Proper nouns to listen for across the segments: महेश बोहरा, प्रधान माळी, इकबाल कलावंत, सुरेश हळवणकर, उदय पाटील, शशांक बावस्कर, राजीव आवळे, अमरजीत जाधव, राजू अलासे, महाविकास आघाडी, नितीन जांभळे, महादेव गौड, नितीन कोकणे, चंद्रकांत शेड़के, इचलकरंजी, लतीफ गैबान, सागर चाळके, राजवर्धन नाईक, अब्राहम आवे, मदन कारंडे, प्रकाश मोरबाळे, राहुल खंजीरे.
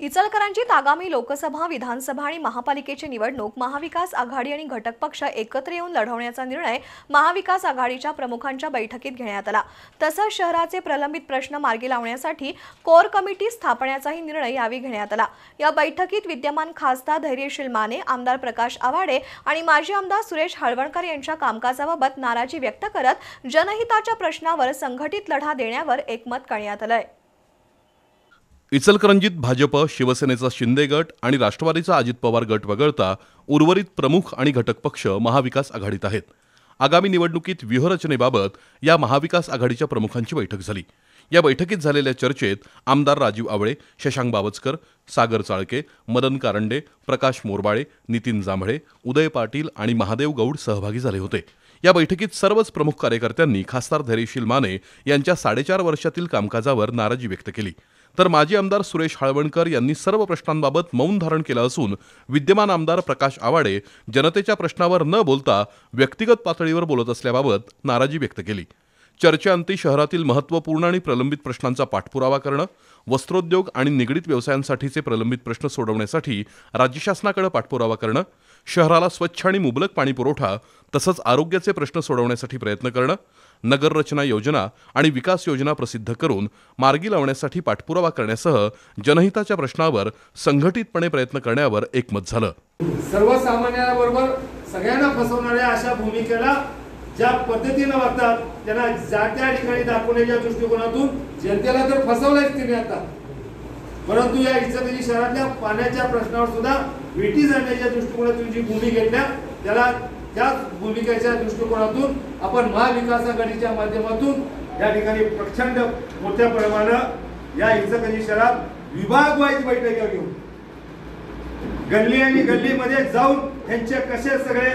इचलकरंजीत आगामी लोकसभा, विधानसभा आणि महापालिकेची निवडणूक महाविकास आघाडी आणि घटक पक्ष एकत्र येऊन लढवण्याचा निर्णय महाविकास आघाडीच्या प्रमुखांच्या बैठकीत घेण्यात आला। तसेच शहराचे प्रलंबित प्रश्न मार्गी लावण्यासाठी कोर कमिटी स्थापण्याचाही निर्णय यावेळी घेण्यात आला। या बैठकीत विद्यमान खासदार धैर्यशील माने, आमदार प्रकाश आवाडे आणि माजी आमदार सुरेश हळवणकर यांच्या कामकाजाबाबत नाराजी व्यक्त करत जनहिताच्या प्रश्नावर संघटित लढा देण्यावर एकमत करण्यात आले। इचलकरंजीत भाजप, शिवसेनेचा शिंदे गट आणि राष्ट्रवादीचा अजित पवार गट वगळता उर्वरित प्रमुख आणि घटक पक्ष महाविकास आघाडीत आहेत। आगामी निवडणुकीत व्यूहरचनेबाबत या महाविकास आघाडीच्या प्रमुखांची बैठक झाली। या बैठकीत झालेल्या चर्चेत आमदार राजीव आवळे, शशांक बावस्कर, सागर चाळके, मदन कारंडे, प्रकाश मोरबाळे, नितीन जांभळे, उदय पाटील आणि महादेव गौड सहभागी झाले होते। या बैठकीत सर्वच प्रमुख कार्यकर्त्यांनी खासदार धैर्यशील माने यांच्या 4.5 वर्षातील कामकाजावर नाराजी व्यक्त केली, तर माजी आमदार सुरेश हळवणकर यांनी सर्व प्रश्नांबाबत मौन धारण केलं असून विद्यमान आमदार प्रकाश आवाडे जनतेच्या प्रश्नावर न बोलता व्यक्तिगत पातळीवर बोलत असल्याबाबत नाराजी व्यक्त केली। चर्चेअंती शहरातील महत्त्वपूर्ण आणि प्रलंबित प्रश्नांचा पाठपुरावा करणं, वस्त्रोद्योग आणि निगडित व्यवसायांसाठीचे प्रलंबित प्रश्न सोडवण्यासाठी राज्य शासनाकडे पाठपुरावा करणं, शहराला स्वच्छ आणि मुबलक पाणी पुरवठा तसंच आरोग्याचे प्रश्न सोडवण्यासाठी प्रयत्न करणं, नगर रचना योजना आणि विकास योजना प्रसिद्ध करून मार्गी लावण्यासाठी पाठपुरावा करण्यासह जनहिताच्या प्रश्नावर संघटितपणे प्रयत्न करण्यावर एकमत झालं। सर्वसामान्यांबरोबर सगळ्यांना फसवणाऱ्या अशा भूमिकेला ज्या पद्धतीने वागतात त्यांना जात्या ठिकाणी दाखवण्याच्या दृष्टिकोनातून जनतेला तर फसवलंच तिने आता, परंतु या इचलकरंजी शहरातल्या पाण्याच्या प्रश्नावर सुद्धा वेटी जाण्याच्या दृष्टिकोनातून जी भूमिका घेतल्या त्याला त्याच भूमिकेच्या दृष्टिकोनातून आपण महाविकास आघाडीच्या माध्यमातून या ठिकाणी प्रचंड मोठ्या प्रमाणात या इचलकरंजी शहरात विभागवाईज बैठका घेऊन गल्ली आणि गल्लीमध्ये जाऊन त्यांचे कसे सगळे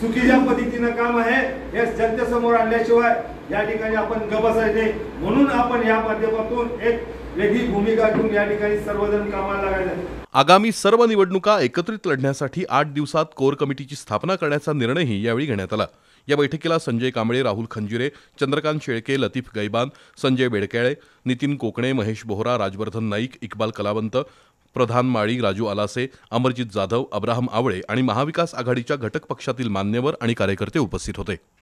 चुकीच्या पद्धतीने काम आहे हे जनतेसमोर आणल्याशिवाय या ठिकाणी आपण गप्प बसायचे, म्हणून आपण या माध्यमातून एक वेगळी भूमिका घेऊन या ठिकाणी सर्वजण कामाला लागायचं। आगामी सर्व निवडणुका एकत्रित लढण्यासाठी 8 दिवसात कोर कमिटीची स्थापना करण्याचा निर्णयही यावेळी घेण्यात आला। या बैठकीला संजय कांबळे, राहुल खंजीरे, चंद्रकांत शेड़के, लतीफ गैबान, संजय बेड़कै, नितीन कोकणे, महेश बोहरा, राजवर्धन नाईक, इकबाल कलावंत, प्रधान माळी, राजू अलासे, अमरजीत जाधव, अब्राहम आवे आणि महाविकास आघाडीच्या घटक पक्षातील मान्यवर आणि कार्यकर्ते उपस्थित होते।